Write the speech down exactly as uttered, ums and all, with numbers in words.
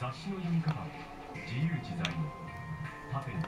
雑誌の読み方自由自在に縦に